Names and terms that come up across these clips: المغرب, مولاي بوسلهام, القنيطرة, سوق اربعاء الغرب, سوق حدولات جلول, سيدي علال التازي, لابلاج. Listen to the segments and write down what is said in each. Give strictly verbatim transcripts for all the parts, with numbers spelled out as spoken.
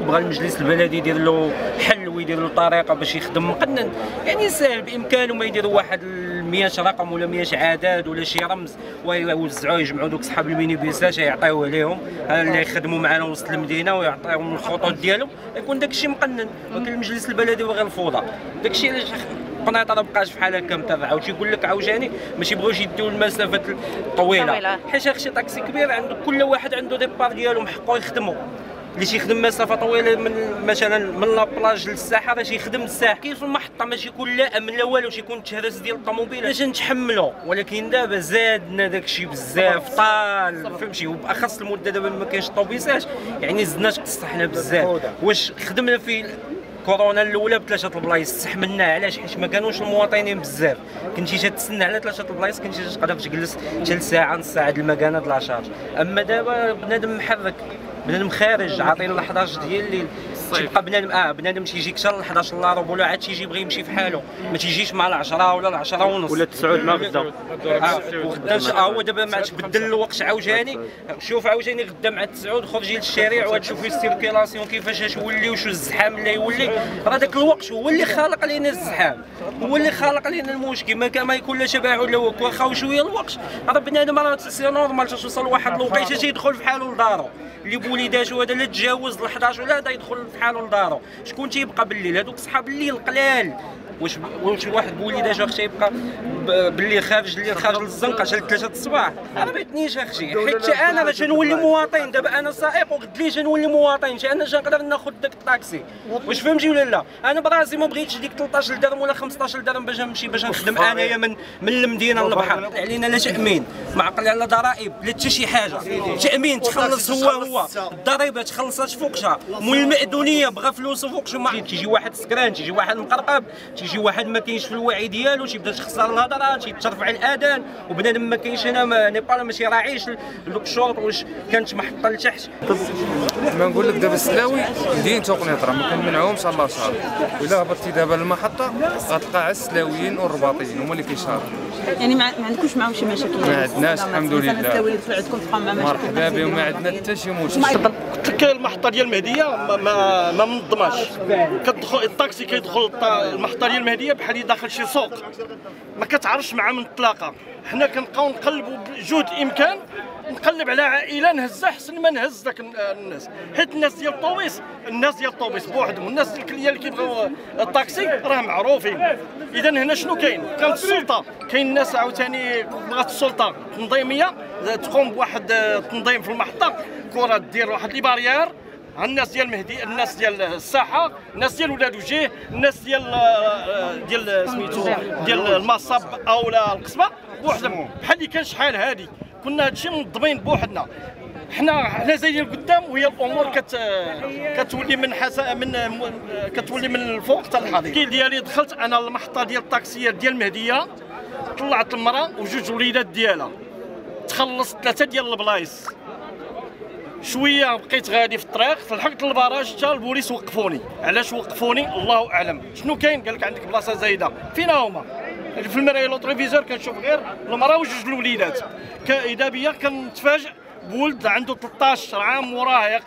بغى المجلس البلدي يدير له حل ويدير له طريقه باش يخدم مقنن، يعني سهل بامكانه ما يدير واحد مية رقم ولا مية عدد ولا شي رمز ويوزعوه يجمعوا دوك صحاب المينيبيسات يعطيوه ليهم اللي يخدموا معنا وسط المدينه ويعطيهم الخطوط ديالهم يكون داكشي مقنن. ولكن المجلس البلدي وغير الفوضى داكشي علاش القنيطرة مابقاش بحال هكا متابعه. عاوتاني يقول لك عاوجاني ما تيبغيوش يديو المسافات الطويله حيت شي طاكسي كبير عنده كل واحد عنده ديبار ديالو من حقه يخدموا. اللي تيخدم مسافه طويله من مثلا من لابلاج للساحه راه تيخدم الساحه كاين في المحطه ماشي يكون لا امن لا والو تيكون التهرس ديال الطوموبيل باش نتحملو. ولكن دابا زادنا داكشي بزاف طال فهمتي، وباخص المده دابا ما كاينش الطوبيسات يعني زدناش قصحنا بزاف. واش خدمنا في كورونا الاولى بثلاثه البلايص استحملناها علاش؟ حيت ما كانوش المواطنين بزاف، كنتي تتسنى على ثلاثه البلايص كنتي تقدر تجلس حتى لساعه نص ساعه د المكانه د لاشارج. اما دابا بنادم محرك بنادم خارج عاطينا الحداش ديال الليل تيبقى بنادم اه بنادم تيجي كثر الحداش لا ربع ولا عاد تيجي يبغي يمشي بحاله ما تيجيش مع العشرة ولا العشرة ونص ولا تسعود مع غدا. وغدا ها هو دابا ما عادش بدل الوقت عاوجاني. شوف عاوجاني غدا مع تسعود خرجي للشارع وغتشوفي السيركيلاسيون كيفاش تولي وشو الزحام اللي يولي. راه داك الوقت هو اللي خلق لنا الزحام هو اللي خلق لنا المشكل ما كان ما يكون لا شبع ولا وكا واخا شويه الوقت. راه بنادم راه سي نورمال توصل لواحد الوقيته تيدخل بحاله لدارو اللي بوليداتو هذا لا تجاوز ال حداش ولا هذا يدخل بحالو لدارو. شكون تيبقى بالليل؟ هذوك صحاب الليل قلال. واش واش واحد بوليداتو اختي يبقى بالليل خارج الليل خارج للزنقه حتى ثلاثة الصباح؟ راه ما يتنيش اختي حيت انا باش نولي مواطن دابا انا سائق وغدلي جنولي مواطن انا جنقدر ناخذ داك الطاكسي واش فهمتي ولا لا؟ انا براسي ما بغيتش ديك ثلاثة عشر درهم ولا خمسة عشر درهم باش نمشي باش نخدم انايا من من المدينه للبحر. علينا لا تامين معقل على ضرائب لا حتى شي حاجه. تامين تخلص هو هو الضريبه تخلصاش فوقشها والمأذونيه بغى فلوسه فوقش. تيجي واحد سكران تيجي واحد مقرقب تيجي واحد ما كاينش في الوعي ديالو تيبدا تخسر الهضره تيترفع الاذان وبنادم ما كاينش هنا نيبال ما تيراعيش دوك الشروط واش كانت محطه لتحت. ما نقول لك دابا السلاوي مدينته القنيطره ما كنمنعهمش على الشهر. الا هبطتي دابا للمحطه غتلقى على السلاويين والرباطيين هما اللي كيشهروا. يعني ما عندكمش معاهم شي مشاكل؟ ما عندناش الحمد لله. مرحبا بهم ما عندنا حتى شي مشكل. قلت لك المحطه ديال المهديه ما ما منظماش كتدخل الطاكسي كيدخل المحطه ديال المهديه بحال اللي داخل شي سوق ما كتعرفش مع من تلاقى. حنا كنبقاو نقلبوا بجهد الامكان نقلب على عائله نهزها احسن ما نهز داك الناس حيت الناس ديال الطوبيس الناس ديال الطوبيس بوحدهم والناس الكليه اللي كيبغيو الطاكسي راه معروفين. اذا هنا شنو كاين؟ كانت السلطه كاين الناس عاوتاني بغات السلطه التنظيميه تقوم بواحد التنظيم في المحطه كره دير واحد لي باريير الناس ديال المهدي الناس ديال الساحه الناس ديال ولاد وجيه الناس ديال ديال سميتو ديال المصب او القصبه بوحدهم بحال اللي كان شحال هادي كنا هادشي منظمين بوحدنا. حنا حنا زايدين لقدام وهي الامور كت كتولي من حسا من كتولي من الفوق حتى الحضيض. كي ديالي دخلت انا المحطه ديال الطاكسيات ديال المهديه طلعت المراه وجوج وليدات ديالها تخلصت ثلاثه ديال البلايص. شويه بقيت غادي في الطريق فلحقت البراج حتى البوليس وقفوني. علاش وقفوني؟ الله اعلم. شنو كاين؟ قال لك عندك بلاصه زايده. فين هما؟ في المرايه لو تريفيزور كنشوف غير المراه وجوج الوليدات. اذا بيا كنتفاجئ بولد عنده ثلاثة عشر عام مراهق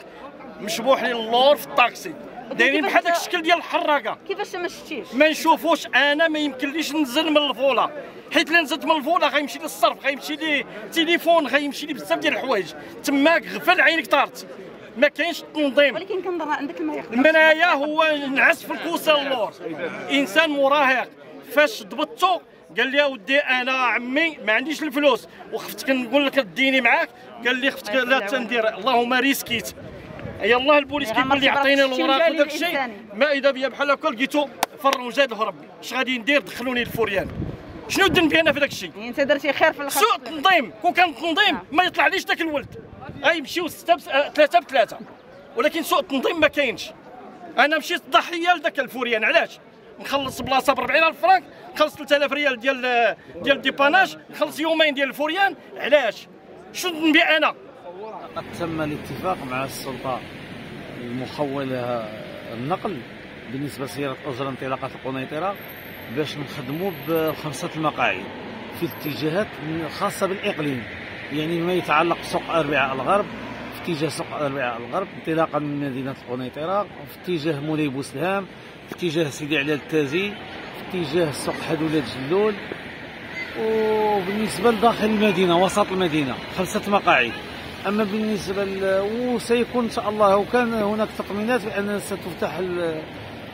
مشبوح للور في الطاكسي دايرين بحال داك الشكل ديال الحراقه. كيفاش ما شفتيش؟ ما نشوفوش انا ما يمكنليش ننزل من الفوله حيت الا نزلت من الفوله غيمشي للصرف غيمشي لي تليفون غيمشي لي بزاف ديال الحوايج تماك غفل عينك طارت ما كاينش التنظيم. ولكن كنظر عندك المرايا المرايا هو نعس في الكوسه اللور انسان مراهق فاش ضبطتو قال لي اودي انا عمي ما عنديش الفلوس وخفت كنقول لك ديني معاك، قال لي خفت لا تندير، اللهم ريسكيت. يلاه البوليس كيقول لي عطيني الوراق وداك الشيء، ما اذا بيا بحال هكا لقيتو فرنجه الهرب، اش غادي ندير؟ دخلوني الفوريان. شنو الذنب انا في داك الشيء؟ انت درتي خير في الخط. سوء التنظيم، كون كان التنظيم ما يطلعليش داك الولد، غيمشيو ثلاثه بثلاثه، ولكن سوء التنظيم ما كاينش. انا مشيت ضحيه لذاك الفوريان، علاش؟ نخلص بلاصه ب أربعين ألف فرانك، نخلص ثلاثة آلاف ريال ديال ديال ديباناج، نخلص يومين ديال الفوريان، علاش؟ شنو ذنبي انا؟ قد تم الاتفاق مع السلطه المخوله النقل بالنسبه لسياره اجره انطلاقات القنيطره باش نخدموا بخمسه المقاعد في الاتجاهات خاصه بالاقليم، يعني ما يتعلق بسوق اربعاء الغرب في اتجاه سوق اربعاء الغرب انطلاقا من مدينه القنيطره، في اتجاه مولاي بوسلهام، في اتجاه سيدي علال التازي، في اتجاه سوق حدولات جلول، وبالنسبه لداخل المدينه وسط المدينه خمسه المقاعد. اما بالنسبه ل... وسيكون ان شاء الله وكان هناك تطمينات بان ستفتح ال...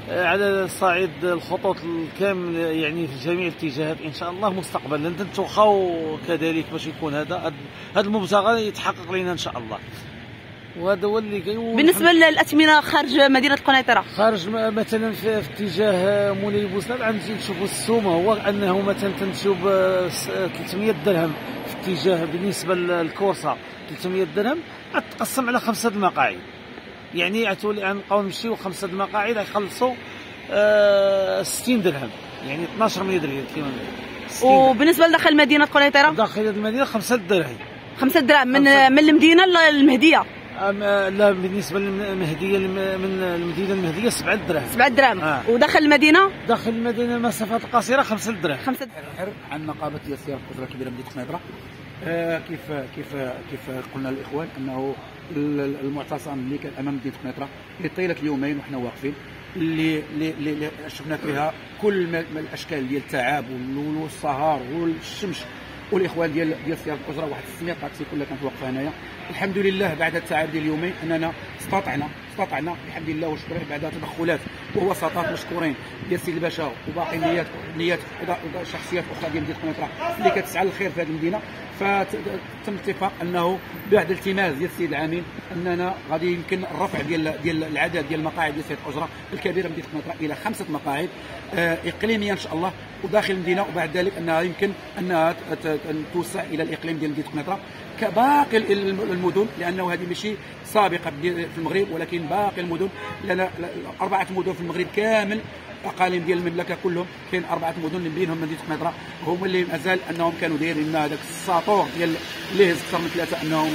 على صعيد الخطوط الكامل، يعني في جميع الاتجاهات ان شاء الله مستقبلا نتوخاو كذلك باش يكون هذا هذا هاد... المبتغى يتحقق لنا ان شاء الله. وهذا هو اللي كاين بالنسبه للاثمنه خارج مدينه القنيطره، خارج مثلا في اتجاه مولاي بوسلهام عندي نشوفوا السومه هو انه مثلا تنشوف ثلاثمية درهم في اتجاه، بالنسبه للكورسه ثلاثمية درهم تقسم على خمسه المقاعد، يعني عتولي غنبقاو نمشيو خمسه المقاعد غيخلصوا أه ستين درهم، يعني اثناش مية درهم كيلومتر. وبالنسبه لداخل مدينه القنيطره؟ داخل المدينه خمسه دراهم، خمسه دراهم من خمسة من المدينه للمهديه. لا بالنسبه للمهديه من المدينه المهديه سبعة دراهم، سبعة دراهم آه. وداخل المدينه داخل المدينه المسافات القصيره خمسة دراهم، خمسة دراهم. عن نقابه ديال السياره القنيطره الكبيره مدينه القنيطره آه كيف كيف كيف قلنا للاخوان انه المعتصم اللي كان امام مدينه القنيطره اللي طيله يومين وحنا واقفين، اللي اللي شفنا فيها كل ما الاشكال ديال التعب والسهر والشمس، والاخوان ديال ديال سياره الأجرة واحد ستمية طاكسي كلها كانت واقفه هنايا. الحمد لله بعد التعب ديال اليومين اننا استطعنا استطعنا الحمد لله وشكرا بعد تدخلات ووساطات مشكورين ديال سيدي الباشا وباقي نيات نيات شخصيات اخرى ديال مدينه القنيطره اللي كتسعى للخير في هذه المدينه. فتم اتفاق انه بعد التماس ديال السيد العامل اننا غادي يمكن الرفع ديال ديال العدد ديال المقاعد ديال سياره الأجرة الكبيره مدينه القنيطره الى خمسه مقاعد اقليميه ان شاء الله وداخل المدينه، وبعد ذلك انها يمكن انها توسع الى الاقليم ديال مدينه القنيطره كباقي المدن، لانه هذه ماشي سابقه في المغرب ولكن باقي المدن، لان اربعه مدن في المغرب كامل اقاليم ديال المملكه كلهم كاين اربعه مدن اللي بينهم مدينه القنيطره، هما اللي مازال انهم كانوا دايرين لنا هذاك الساطور ديال اللي هز اكثر من ثلاثه انهم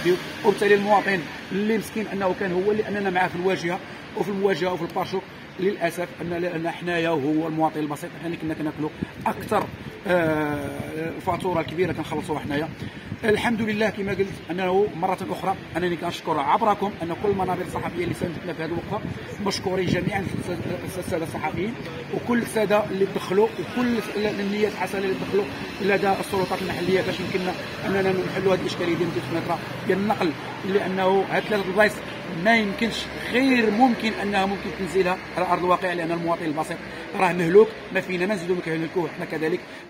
يديو، وبالتالي المواطن اللي مسكين انه كان هو اللي اننا معاه في الواجهه وفي المواجهه وفي البارشوك، للاسف ان حنايا وهو المواطن البسيط حنا اللي كنا كناكلوا اكثر الفاتوره الكبيره كنخلصوها حنايا. الحمد لله كما قلت انه مره اخرى انني كنشكر عبركم ان كل المنابر الصحفيه اللي ساندتنا في هذه الوقفه، مشكورين جميعا الساده الصحفيين وكل الساده اللي دخلوا وكل النيات الحسنه اللي دخلوا لدى السلطات المحليه باش يمكننا اننا نحلوا هذه الاشكاليه ديال الكيلومتر ديال النقل، لانه هاد ثلاثه البلايص ما يمكنش غير ممكن انها ممكن تنزلها على ارض الواقع، لان المواطن البسيط راه مهلوك، ما فينا ما نزيدو ما كنهلكوه حنا كذلك.